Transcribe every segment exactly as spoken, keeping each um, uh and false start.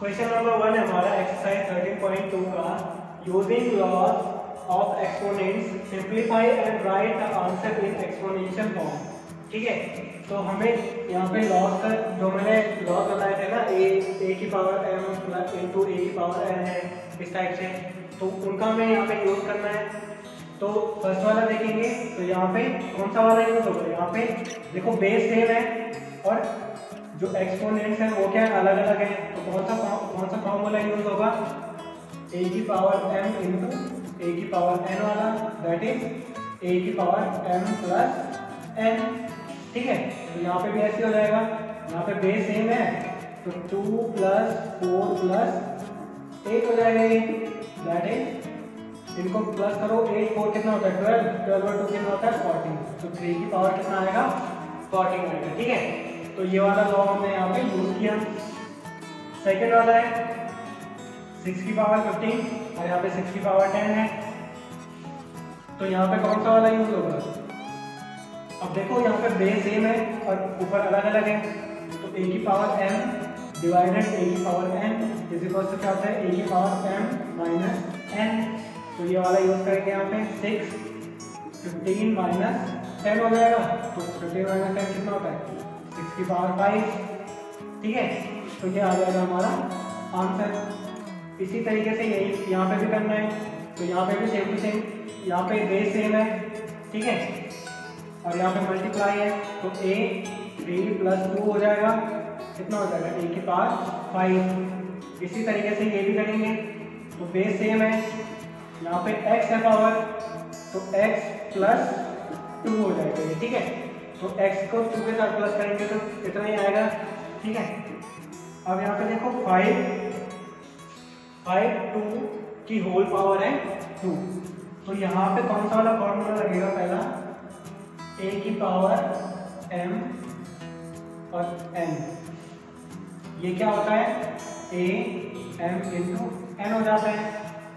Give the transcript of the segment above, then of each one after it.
Question number one हमारा exercise thirteen point two का, using laws of exponents simplify and write the answer in exponential form. ठीक है, तो हमें यहाँ पे लॉज का जो मैंने लॉज बताया था ना, ए ए की power m plus into a की पावर एन है, इस टाइप से, तो उनका हमें यहाँ पे यूज करना है। तो फर्स्ट वाला देखेंगे, तो यहाँ पे कौन सा वाला यूज होगा, यहाँ पे देखो बेस सेम है और जो एक्सपोनेंट्स हैं वो क्या है, अलग अलग है। तो कौन सा कौन सा फॉर्मूला यूज होगा, a की पावर m इंटू a की पावर n वाला, दैट इज a की पावर m प्लस n। ठीक है, तो यहाँ पे भी ऐसे हो जाएगा, यहाँ पे बेस सेम है तो two plus four plus eight हो जाएगा ये, दैट इज इनको प्लस करो, एट फोर कितना होता है ट्वेल्व, ट्वेल्व और टू कितना होता है फोर्टीन, तो थ्री की पावर कितना आएगा, फोर्टीन आएगा। ठीक है, तो ये वाला लॉ हमने यहाँ पे यूज किया। सेकेंड वाला है सिक्स की पावर फिफ्टीन और यहाँ पे सिक्स की पावर टेन है, तो यहाँ पे कौन सा वाला यूज होगा, अब देखो यहाँ पे बेस सेम है और ऊपर अलग अलग है, तो ए की पावर एम डिवाइडेड ए की power n is equal to क्या होता है, ए की पावर एम माइनस एन, तो ये वाला यूज करेंगे। यहाँ पे सिक्स फिफ्टीन माइनस टेन हो जाएगा, तो फिफ्टीन माइनस टेन कितना होता है, सिक्स की पावर फाइव। ठीक है, तो ये आ जाएगा हमारा आंसर। इसी तरीके से यही यहाँ पे भी करना है, तो यहाँ पे भी सेम टू सेम, यहाँ पे बेस सेम है, ठीक है, और यहाँ पे मल्टीप्लाई है, तो ए थ्री प्लस टू हो जाएगा, कितना हो जाएगा, ए की पावर फाइव। इसी तरीके से ये भी करेंगे, तो बेस सेम है, यहाँ पे x है पावर, तो x प्लस टू हो जाएगा। ठीक है, तो x को टू के साथ प्लस करेंगे तो इतना ही आएगा। ठीक है, अब यहाँ पे देखो फाइव फाइव टू की होल पावर है टू, तो यहाँ पे कौन सा वाला फॉर्मूला लगेगा, पहला a की पावर m और n, ये क्या होता है a m इंटू n हो जाता है,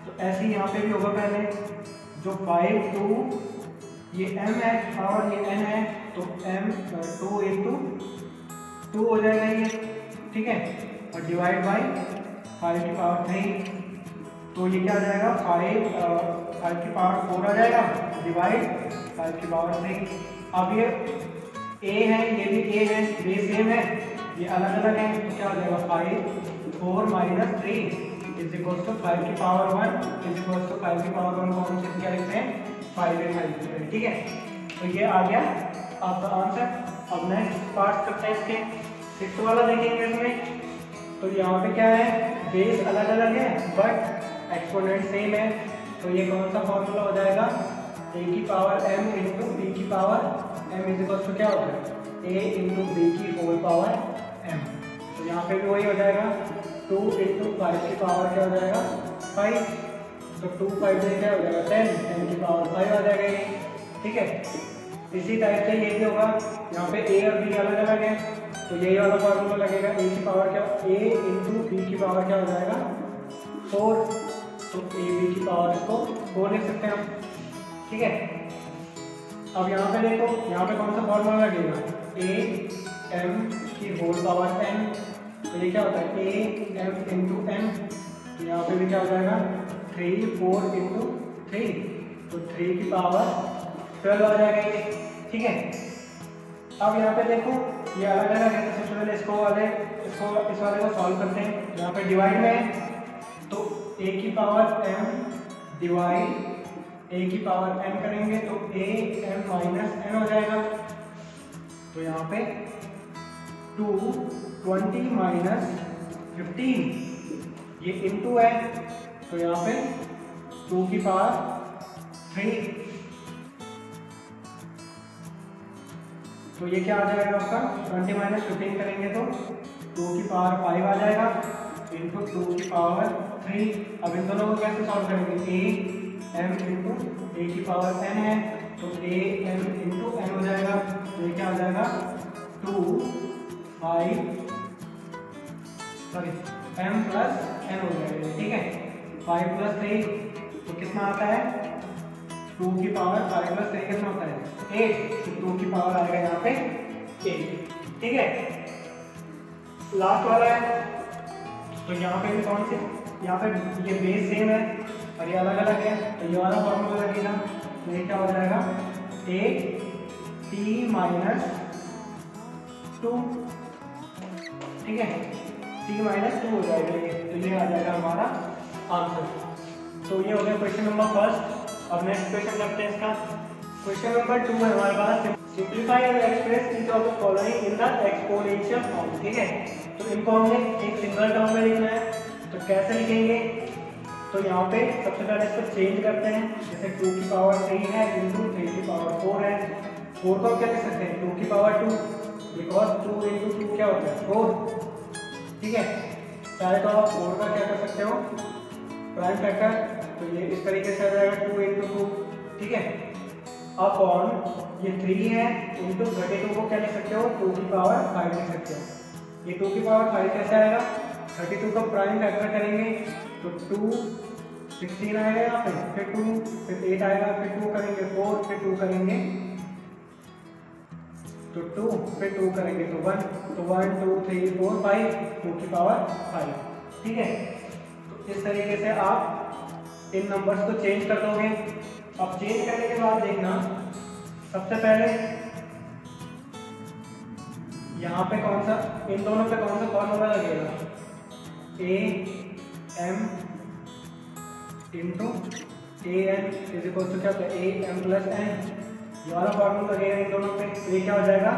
तो ऐसे ही यहाँ पे भी होगा, पहले जो फाइव टू ये m है और ये n है, तो m टू इंटू टू हो जाएगा ये, ठीक है, और डिवाइड बाई फाइव की पावर थ्री, तो ये क्या हो जाएगा, फाइव फाइव की पावर फोर आ जाएगा डिवाइड फाइव की पावर थ्री। अब ये a है, ये भी a है, ये सेम है, ये अलग अलग है, तो क्या हो जाएगा, five four minus three is equals to five की power one, is equals to five की पावर वन कौन से क्या लिखते हैं, फाइव ए फाइव। ठीक है, तो ये आ गया आपका आंसर। अब नेक्स्ट पार्ट करते हैं इसके, सिक्स वाला देखेंगे इसमें, तो यहाँ पे क्या है, बेस अलग अलग है बट एक्सपोनेंट सेम है, तो ये कौन सा फॉर्मूला हो जाएगा, ए की पावर एम इंटू बी की power m is equals to क्या होता है, ए इंटू बी की होल पावर एम, तो यहाँ पे भी वही हो जाएगा, टू इंटू फाइव की पावर क्या हो जाएगा, फाइव, तो टू फाइव से क्या हो जाएगा, टेन, टेन की पावर फाइव आ जाएगा ये। ठीक है, इसी टाइप से ये भी होगा, यहाँ पे ए और बी अलग अलग है, तो यही वाला फॉर्मूला लगेगा, ए की पावर क्या, ए इंटू बी की पावर क्या हो जाएगा, फोर, तो ए बी की पावर इसको फोर लिख सकते हैं हम। ठीक है, अब यहाँ पे देखो, यहाँ पे कौन सा फॉर्मूला लगेगा, ए एम की होल पावर एन, तो ये क्या होता है, ए एम इंटू एम, यहाँ पे भी क्या हो जाएगा, थ्री फोर इंटू थ्री, तो थ्री की पावर ट्वेल्व आ जाएगा ये। ठीक है, अब यहाँ पे देखो ये अलग अलग है, सबसे पहले इसको वाले इसको इस वाले को सॉल्व करते हैं, यहाँ पे डिवाइड में है, तो ए की पावर एम डिवाइड ए की पावर एन करेंगे, तो ए एम माइनस एन हो जाएगा, तो यहाँ पे टू ट्वेंटी माइनस फिफ्टीन ये इंटू है, तो यहाँ पे टू की पावर थ्री, तो ये क्या आ जाएगा आपका, ट्वेंटी माइनस फिफ्टीन करेंगे तो टू की पावर फाइव आ जाएगा इंटू टू की पावर थ्री। अब इन दोनों को कैसे सॉल्व करेंगे, ए एम इंटू ए की पावर एन है, तो ए एम इंटू एन हो जाएगा, तो ये क्या आ जाएगा, two five sorry m plus n हो जाएगा। ठीक है, फाइव प्लस थ्री तो कितना आता है, टू की पावर फाइव प्लस थ्री कितना होता है, एट, तो टू की पावर आएगा यहाँ पे एट। ठीक है, लास्ट वाला है, तो यहाँ पे भी कौन से, यहाँ पे ये बेस सेम है और ये अलग अलग है, तो ये वाला फॉर्मूला लगेगा। तो ये क्या हो जाएगा, ए टी माइनस टू, ठीक है, टी माइनस टू हो जाएगा ये। तो ये आ जाएगा हमारा आंसर। तो ये हो गया क्वेश्चन नंबर फर्स्ट। अब नेक्स्ट क्वेश्चन करते हैं इसका। क्वेश्चन नंबर टू है हमारे पास, simplify and express each of the following in the exponential form, ठीक है। तो इनको हमने एक सिंगल टर्म में लिखना है, तो कैसे लिखेंगे, तो यहाँ पे सबसे पहले इसको चेंज करते हैं। जैसे टू की पावर थ्री है इंटू थ्री की पावर फोर है, फोर को क्या लिख सकते हैं, टू की power two, because two into two क्या होता है फोर, ठीक है। चाहे तो आप फोर का क्या कर सकते हो, प्राइम फैक्टर, तो ये इस तरीके से आ जाएगा टू इंटू टू, ठीक है, अपॉन ये थ्री है इंटू थर्टी टू को क्या लिख सकते हो, टू की पावर फाइव लिख सकते हो। ये टू की पावर फाइव कैसे आएगा, थर्टी टू को प्राइम फैक्टर करेंगे तो टू सिक्सटीन आएगा यहाँ पे, फिर टू, फिर एट आएगा, फिर टू करेंगे फोर, फिर टू करेंगे तो टू, फिर टू करेंगे तो वन, तो one two three four five, two की पावर फाइव, ठीक है। तो इस तरीके से आप इन नंबर्स को चेंज कर दोगे। अब चेंज करने के बाद देखना, सबसे पहले यहाँ पे कौन सा, इन दोनों पे कौन सा फॉर्मूला लगेगा, A M into A N is equal to क्या होता है, ए एम प्लस एन, ये वाला फॉर्मूला लगेगा इन दोनों पे। ये क्या हो जाएगा,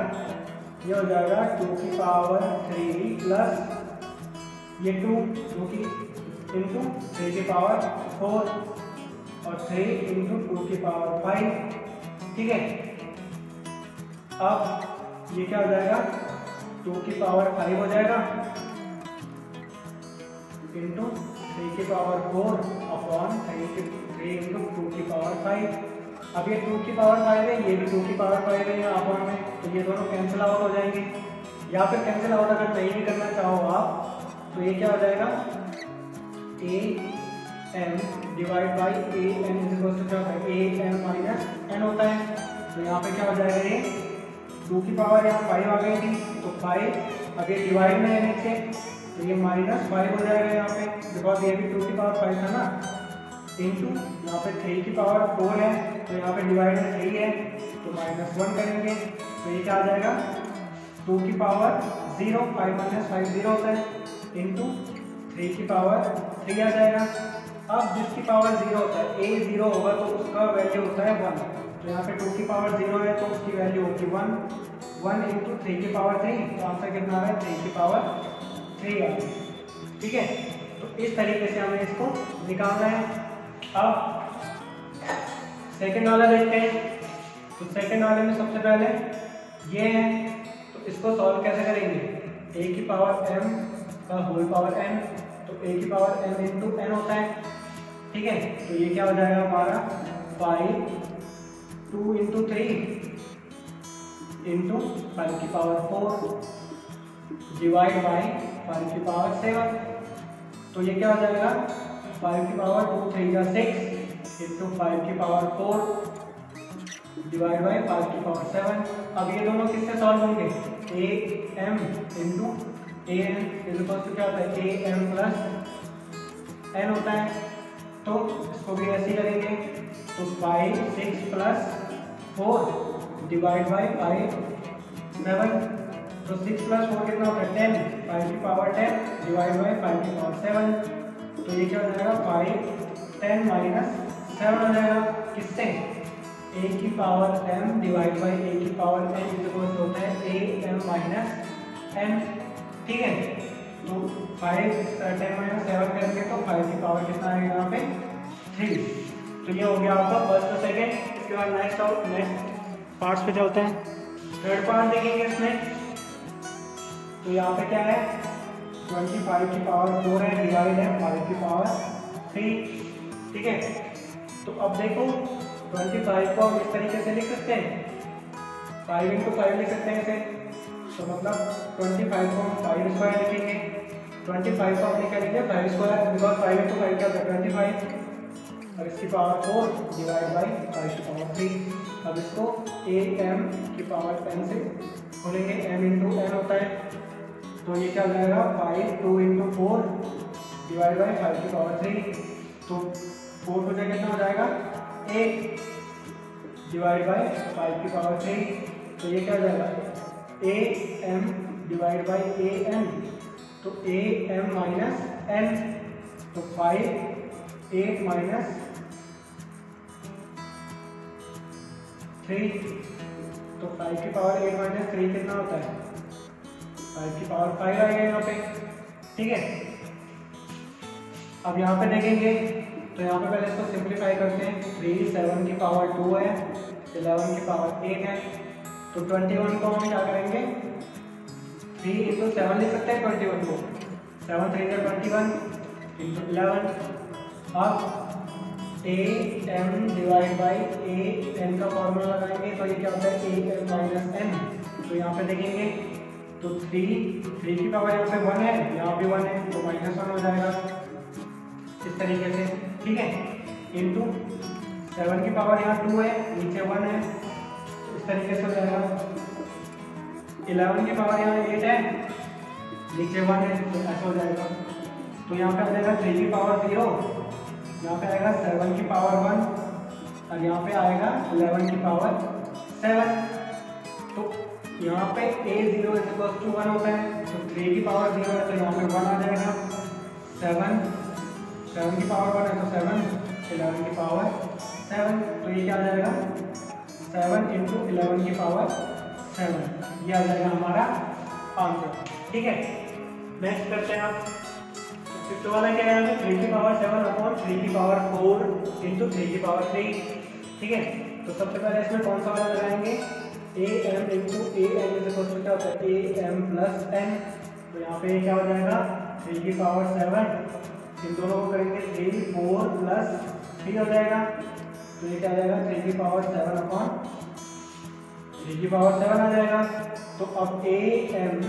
ये हो जाएगा टू की पावर थ्री प्लस ये टू, टू की इंटू थ्री की पावर फोर और थ्री इंटू टू की पावर फाइव, ठीक है। अब ये क्या हो जाएगा, टू की पावर फाइव हो जाएगा इंटू थ्री की पावर फोर अपॉन थ्री की थ्री इंटू टू की पावर फाइव। अब ये टू की पावर फाइव है, ये भी टू की पावर फाइव है यहाँ अपॉन में, तो ये दोनों कैंसिल आउट हो जाएंगे। या फिर कैंसिल आउट अगर नहीं भी करना चाहो आप, तो ये क्या हो जाएगा, A M divide by A N equal to क्या होता है, ए एम माइनस एन होता है। तो यहाँ पे क्या हो जाएगा, ये टू की पावर यहाँ फाइव आ गई थी तो फाइव, अब ये डिवाइड में है नीचे, तो ये माइनस फाइव हो जाएगा यहाँ पे, बिकॉज ये भी टू की पावर फाइव था ना, इंटू यहाँ पे थ्री की पावर फोर है, तो यहाँ पे डिवाइड में थ्री है तो माइनस वन करेंगे, तो ये क्या आ जाएगा, टू की power zero, five minus five zero होता है, इंटू थ्री की पावर थ्री आ जाएगा। अब जिसकी पावर जीरो होता है, ए जीरो होगा तो उसका वैल्यू होता है वन, तो यहाँ पे टू की पावर जीरो है तो उसकी वैल्यू होगी वन, वन इंटू थ्री की पावर थ्री, तो आंसर कितना है, थ्री की पावर थ्री आ गई, ठीक है। तो इस तरीके से हमें इसको निकालना है। अब सेकेंड वाला देखते हैं, तो सेकेंड वाले में सबसे पहले ये है, तो इसको सॉल्व कैसे करेंगे, ए की पावर एम का होल पावर एन, तो ए की पावर एम इंटू एन होता है, ठीक है। तो ये क्या हो जाएगा हमारा five two into three into five की power four divide by five की पावर सेवन, तो ये क्या हो जाएगा, फाइव की पावर टू थ्री का सिक्स इंटू फाइव की power four divide by five की पावर सेवन। अब ये दोनों किससे सॉल्व होंगे, a M into A N equal to क्या होता है, ए एम प्लस एन होता है, तो इसको भी ऐसे करेंगे, तो five six plus four divide by five seven, तो सिक्स प्लस फोर कितना होता है टेन, फाइव की power ten divide by five की पावर सेवन, तो ये क्या हो जाएगा, फाइव टेन माइनस सेवन हो जाएगा किससे, ए की power m divide by a की पावर एन इक्वल टू होता है ए एम माइनस एन, ठीक है। तो फाइव टेन माइनस सेवन करेंगे तो फाइव की पावर कितना है यहाँ पे थ्री। तो ये हो गया आपका फर्स्ट और सेकेंड। इसके बाद नेक्स्ट और नेक्स्ट पार्ट्स पे चलते हैं। थर्ड पार्ट देखेंगे इसमें, तो यहाँ पे क्या है, ट्वेंटी फाइव की पावर फोर है डिवाइड है फाइव की पावर थ्री, ठीक है। तो अब देखो ट्वेंटी फाइव को इस तरीके से लिख सकते हैं, फाइव इंटू फाइव लिख सकते हैं इसे, तो मतलब ट्वेंटी फाइव को फाइव स्क्वायर लिखेंगे, ट्वेंटी फाइव को हमने क्या लिखे five square, because five into five क्या होता है ट्वेंटी फाइव, और इसकी power four divide by five की पावर थ्री। अब इसको ए एम की पावर एन से खोलेंगे, एम इंटू एन होता है, तो ये क्या हो जाएगा five two into four divide by five की पावर थ्री, तो फोर बजे कितना हो जाएगा एक डिवाइड बाई फाइव की पावर थ्री। तो ये क्या हो जाएगा A M divide by A n, तो ए एम माइनस एन, तो फाइव ए माइनस थ्री, तो फाइव की पावर ए माइनस थ्री कितना होता है फाइव की पावर फाइव आएगा यहाँ पे, ठीक है। अब यहाँ पे देखेंगे तो यहाँ पे पहले इसको सिंप्लीफाई करते हैं, थ्री सेवन की पावर टू है, इलेवन की पावर एट है, तो ट्वेंटी वन को हम क्या करेंगे थ्री इंटू सेवन लिख सकते हैं, ट्वेंटी वन को सेवन थ्री से ट्वेंटी वन इंटू इलेवन। अब a M divide by A n का फॉर्मूला लगाएंगे तो ये क्या होता है ए एम माइनस एन, तो यहाँ पे देखेंगे तो थ्री थ्री की पावर यहाँ पे वन है, यहाँ भी वन है तो माइनस वन हो जाएगा इस तरीके से, ठीक है। इंटू सेवन की पावर यहाँ टू है, नीचे वन है, इस तरीके से हो जाएगा। इलेवन की पावर यहाँ एट है, नीचे वन है, तो ऐसा हो जाएगा। तो यहाँ पे आ जाएगा थ्री की पावर जीरो, यहाँ पे आएगा सेवन की पावर वन, और यहाँ पे आएगा इलेवन की पावर सेवन। तो यहाँ पे a zero is equal to one होता है, तो थ्री की पावर जीरो है तो यहाँ पे वन आ जाएगा, सेवन सेवन की पावर वन है तो सेवन, इलेवन की पावर सेवन, तो ये क्या आ जाएगा सेवन इंटू इलेवन की पावर सेवन, ये आ जाएगा हमारा आंसर, ठीक है। नेक्स्ट करते हैं आप फिफ्थ वाला क्या है, थ्री की पावर सेवन अपॉन थ्री की पावर फोर इंटू थ्री की पावर थ्री, ठीक है। तो सबसे पहले इसमें कौन सा वाला लगाएंगे a M into a m is equal to क्या होता है ए एम प्लस एन, तो यहाँ पे क्या हो जाएगा थ्री की पावर सेवन, इन दोनों को करेंगे थ्री फोर प्लस थ्री हो जाएगा, तो ये क्या आ जाएगा थ्री की पावर सेवन अपॉन थ्री की पावर सेवन आ जाएगा। तो अब a M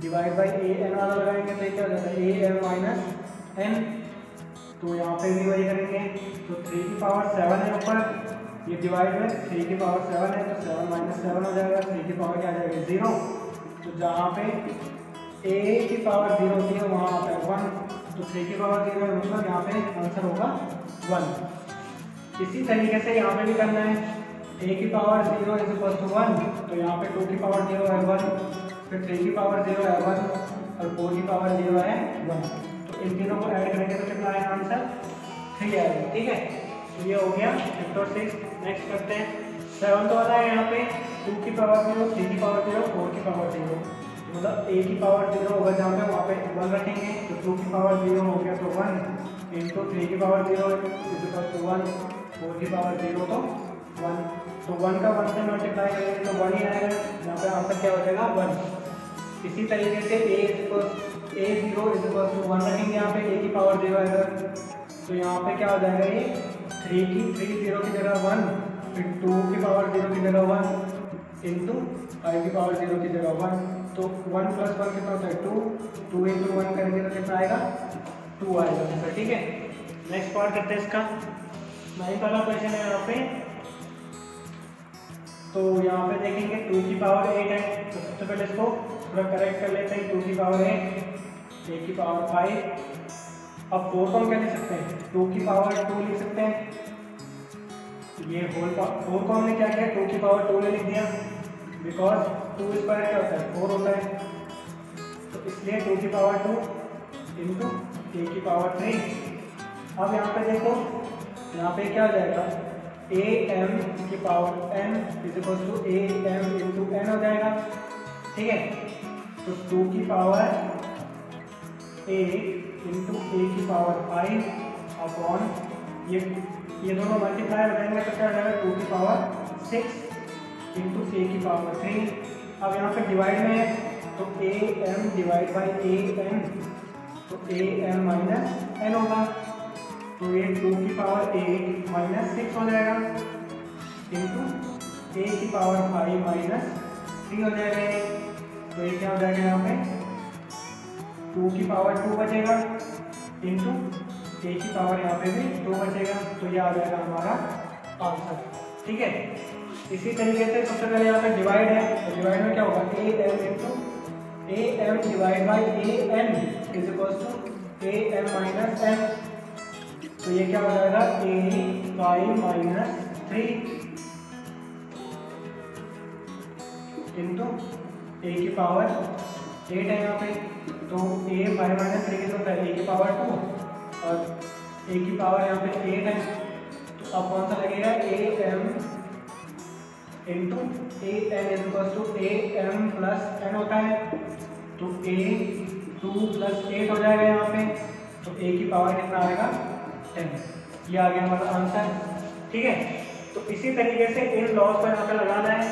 divide by A n वाला लगाएंगे तो ये क्या हो जाएगा ए एम माइनस एन, तो यहाँ पे भी वही करेंगे, तो थ्री की पावर सेवन है ऊपर, ये डिवाइड बाई थ्री की पावर सेवन है तो सेवन माइनस सेवन हो जाएगा, थ्री की पावर क्या आ जाएगा जीरो, तो जहाँ पे ए की पावर जीरो होती है वहाँ आता है वन, तो थ्री की पावर जीरो मतलब यहाँ पे आंसर होगा वन। इसी तरीके से यहाँ पे भी करना है ए की power zero is equal to one, तो यहाँ पे टू की पावर जीरो है वन, फिर थ्री की पावर जीरो है वन, और फोर की पावर जीरो है वन, तो इन तीनों को ऐड करेंगे तो कितना आएगा आंसर थ्री आएगा, ठीक है। तो ये हो गया फिफ्थ और सिक्स। नेक्स्ट करते हैं सेवन्थ वाला है, यहाँ पे टू की पावर जीरो, थ्री की पावर जीरो, फोर की पावर जीरो, मतलब ए की पावर जीरो होगा जहाँ पे वहाँ पे वन रखेंगे, तो टू की पावर जीरो हो गया तो वन इंटू थ्री की पावर जीरो तो वन, फोर की पावर जीरो तो वन, तो वन का वन से मल्टीप्लाई करेंगे तो वन ही आएगा, यहाँ पे आंसर क्या हो जाएगा वन। इसी तरीके से a a zero is equal to one रखेंगे, यहाँ पे ए की पावर जीरो आएगा तो यहाँ पे क्या हो जाएगा ये थ्री की थ्री जीरो की जगह वन, फिर टू की पावर जीरो की जगह वन इंटू फाइव की पावर जीरो की जगह वन, तो वन प्लस वन कितना होता है टू, टू इंटू वन करेंगे तो कितना आएगा टू आएगा सर, ठीक है। नेक्स्ट पार्ट करते हैं इसका। नाइन्थ वाला क्वेश्चन है यहाँ पे, तो यहाँ पे देखेंगे टू की पावर एट है, तो सबसे पहले इसको थोड़ा करेक्ट कर लेते हैं, टू की पावर एट, एट की पावर फाइव। अब फोर को हम क्या लिख सकते हैं टू की पावर टू लिख सकते हैं, ये होल पावर फोर को हमने क्या किया टू की पावर टू ने लिख दिया, बिकॉज टू स्क्वायर क्या होता है फोर होता है, तो इसलिए टू की पावर टू इंटू ए की पावर थ्री। अब यहाँ पे देखो यहाँ पे क्या हो जाएगा ए एम की power n is equal to a M into n हो जाएगा, ठीक है। तो टू की पावर ए इंटू ए की पावर फाइव अपॉन ये ये दोनों मल्टीप्लाई हो जाएंगे तो क्या हो जाएगा टू की पावर सिक्स इंटू ए की पावर थ्री। अब यहाँ पे डिवाइड में है तो a M divide by A n, तो ए एम माइनस एन होगा, तो ये टू की पावर एट माइनस सिक्स हो जाएगा इंटू ए की पावर फाइव माइनस थ्री हो जाएगा, तो ये क्या हो जाएगा यहाँ पे टू की पावर टू बचेगा इंटू ए की पावर यहाँ पे भी टू बचेगा, तो ये आ जाएगा हमारा आंसर, ठीक है। इसी तरीके से सबसे पहले यहाँ पे डिवाइड है, तो डिवाइड में क्या होगा a M into a M divide by A N is equal to a m minus n, तो ये क्या हो जाएगा a pi minus three into a की पावर एट है यहाँ पे, तो ए पाई माइनस थ्री के साथ पहले ए की पावर टू और ए की पावर यहाँ पे एट है, तो अब कौन सा लगेगा A M into A N is equal to a m plus n होता है, तो ए टू प्लस एट हो जाएगा यहाँ पे, तो a की पावर कितना आएगा टेन। ये आ गया हमारा आंसर, ठीक है। तो इसी तरीके से इन लॉस पर यहाँ पे लगाना है।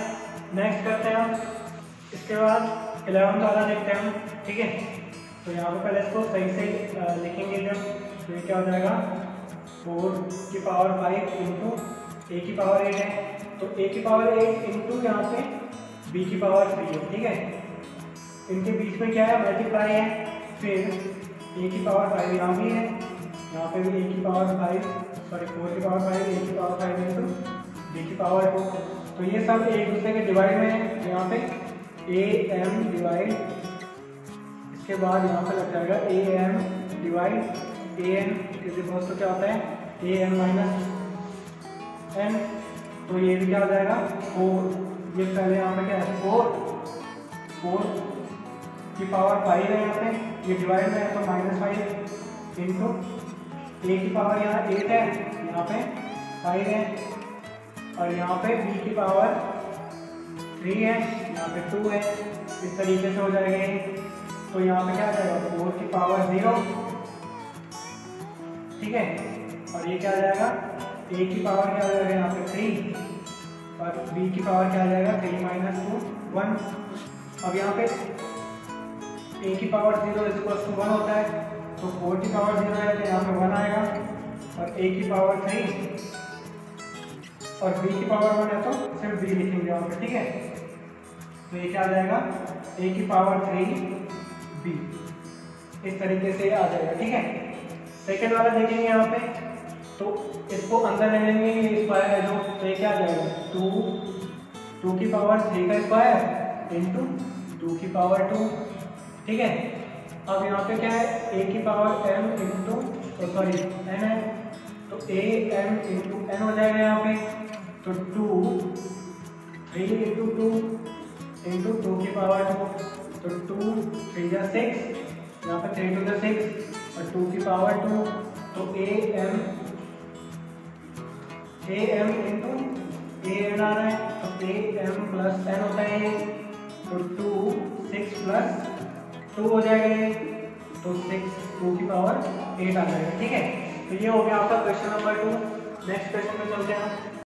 नेक्स्ट करते हैं हम, इसके बाद इलेवंथ वाला देखते हैं हम, ठीक है। तो यहाँ पे पहले इसको सही से लिखेंगे जब, तो ये क्या हो जाएगा फोर की पावर फाइव इंटू ए की पावर एट है, तो a की पावर एट इंटू यहाँ पे b की पावर थ्री है, ठीक है। इनके बीच में क्या है मल्टीप्लाई है, फिर ए की पावर फाइव यहाँ भी है, यहाँ पे भी ए की पावर फाइव सॉरी फोर की पावर फाइव ए की पावर फाइव है, तो बी की पावर टू, तो ये सब एक दूसरे के डिवाइड में है। यहाँ पे ए एम डिवाइड, इसके बाद यहाँ पे लग जाएगा A M divide a n किसी दोस्तों क्या होता है ए एम माइनस एन, तो ये भी क्या हो जाएगा फोर, ये पहले यहाँ पे क्या है फोर फोर की पावर फाइव है यहाँ पे, ये डिवाइड में है तो माइनस फाइव इंटू ए की पावर यहाँ एट है, यहाँ पे फाइव है, और यहाँ पे बी की पावर थ्री है, यहाँ पे टू है, इस तरीके से हो जाएगा। तो यहाँ पे क्या आ जाएगा फोर की पावर ज़ीरो, ठीक है, और ये क्या आ जाएगा ए की पावर क्या आ जाएगा यहाँ पे थ्री, और बी की पावर क्या आ जाएगा थ्री माइनस टू वन। अब यहाँ पे ए की power zero is equal to one होता है, तो फोर की पावर जीरो है तो यहाँ पे वन आएगा, और ए की पावर थ्री और बी की पावर वन है तो सिर्फ बी लिखेंगे यहाँ पे, ठीक है। तो ये क्या आ जाएगा ए की पावर थ्री बी, इस तरीके से आ जाएगा, ठीक है। सेकेंड वाला देखेंगे यहाँ पे, तो इसको अंदर ले लेंगे, ये स्क्वायर है जो, तो ये क्या आ जाएगा टू टू की पावर थ्री का स्क्वायर इंटू टू की पावर टू, ठीक है। अब यहाँ पे क्या है a की पावर m इंटू तो सॉरी n है, तो a m इंटू n हो जाएगा यहाँ पे, तो two three into two into two की पावर टू, तो टू थ्री या सिक्स, यहाँ पे थ्री टू या सिक्स और टू की पावर टू, तो a m a m into a n आ रहा है, तो a m प्लस n होता है, तो टू सिक्स प्लस टू हो जाएगा, तो सिक्स टू की पावर एट आ जाएगा, ठीक है। तो ये हो गया आपका question number two. Next question में चलते हैं।